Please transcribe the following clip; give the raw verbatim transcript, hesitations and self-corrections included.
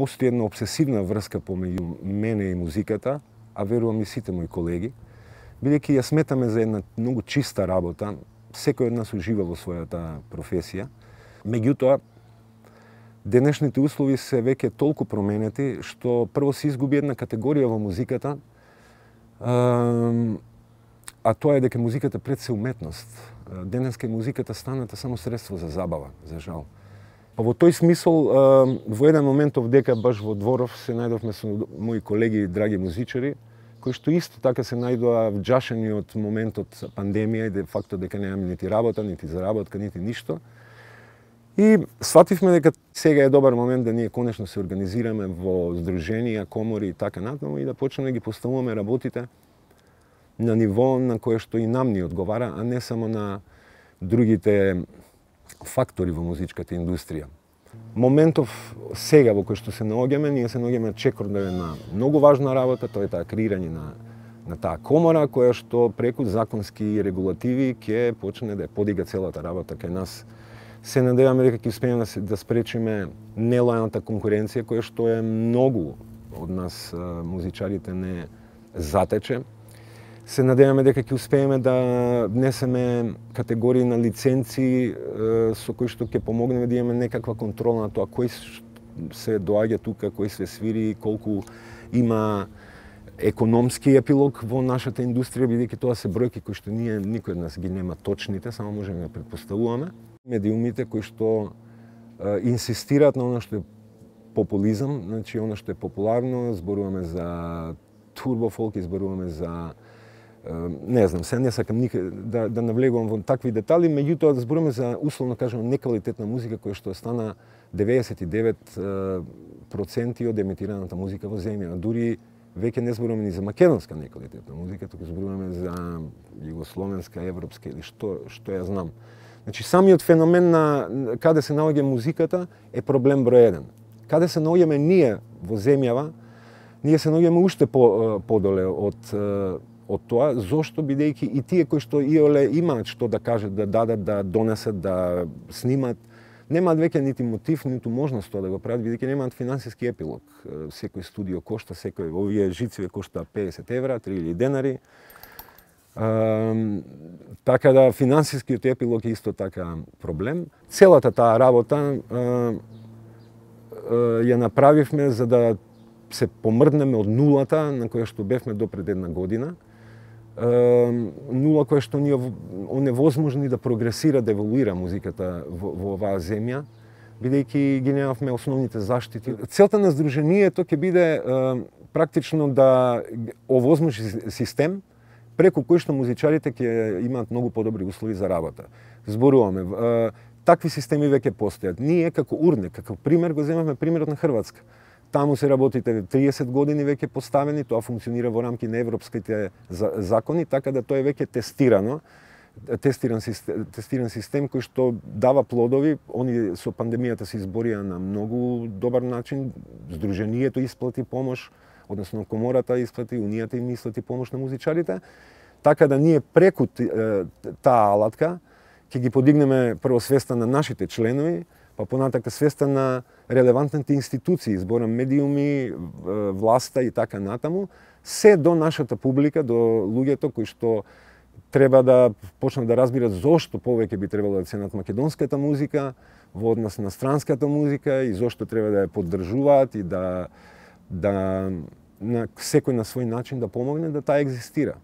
постои една обсесивна врска помеѓу мене и музиката, а верувам и сите мои колеги, бидејќи ја сметаме за една многу чиста работа, секој од нас ужива во својата професија. Меѓутоа, денешните услови се веќе толку променети, што прво се изгуби една категорија во музиката, а тоа е дека музиката пред се уметност. Денеска музиката станата само средство за забава, за жал. Па во тој смисол, во еден момент овдека, баш во дворов, се најдовме со мои колеги и драги музичари, кои што исто така се најдоа вџашени од моментот пандемија и де факто дека немаме нити работа, нити заработка, нити ништо. И свативме дека сега е добар момент да ние конечно се организираме во здруженија, комори и така натаму и да почнеме да ги поставуваме работите на ниво на кое што и нам ни одговара, а не само на другите фактори во музичката индустрија. Моментов сега во кој што се наоѓаме, ние се наоѓаме на чекор на една многу важна работа, тоа е таа креирање на на таа комора која што преку законски регулативи ќе почне да подига целата работа кај нас. Се надеваме дека ќе успееме да спречиме нелојалната конкуренција која што е многу од нас музичарите не затече. Се надеваме дека ќе успееме да внесеме категории на лиценци со кои што ќе помогнеме да имаме некаква контрола на тоа кој се доаѓа тука, кој се свири, колку има економски епилог во нашата индустрија, бидејќи тоа се бројки кои што ние никој од нас ги нема точните, само можеме да претпоставуваме. Медиумите кои што е, инсистираат на она што е популизам, значи она што е популарно, зборуваме за турбофолк, зборуваме за е, не знам, се не сакам никак да да навлегувам во такви детали, меѓутоа да зборуваме за условно кажано неквалитетна музика која што стана деветдесет и девет проценти од емитираната музика во земјава. Дури веќе не зборуваме ни за македонска неквалитетна музика, туку зборуваме за југословенска, европска или што што ја знам. Значи самиот феномен на каде се наоѓа музиката е проблем број еден. Каде се наоѓаме ние во земјава, ние се наоѓаме уште по подоле од од тоа, зошто бидејќи и тие кои што иоле имаат што да кажат, да дадат, да донесат, да снимат, немаат веќе нити мотив, ниту можност тоа да го прават, бидејќи немаат финансиски епилог. Секој студио кошта, секој овие жици коштаа педесет евра, три илјади денари. Uh, така да финансискиот епилог е исто така проблем. Целата таа работа uh, uh, ја направивме за да се помрднеме од нулата на која што бевме до пред една година. Uh, нула која што ни оневозможни да прогресира, да еволуира музиката во, во оваа земја, бидејќи ги немавме основните заштити. Целта на здружението ќе биде uh, практично да овозможи систем преку кој што музичарите ќе имаат многу подобри услови за работа. Зборуваме, такви системи веќе постојат. Ние како Урне, како пример го земаме примерот на Хрватска. Таму се работите триесет години веќе поставени, тоа функционира во рамки на европските закони, така да тоа е веќе тестирано. Тестиран систем, тестиран систем кој што дава плодови. Они со пандемијата се изборија на многу добар начин. Здружението исплати помош, односно комората исплати, унијата им исплати помош на музичарите, така да ние преку таа алатка ќе ги подигнеме прво свеста на нашите членови, па понатака свеста на релевантните институции, зборам медиуми, власта и така натаму, се до нашата публика, до луѓето кои што треба да почнат да разбират зошто повеќе би требало да ценат македонската музика во однос на странската музика и зошто треба да ја поддржуваат и да да на секој на свој начин да помогне да таа екзистира.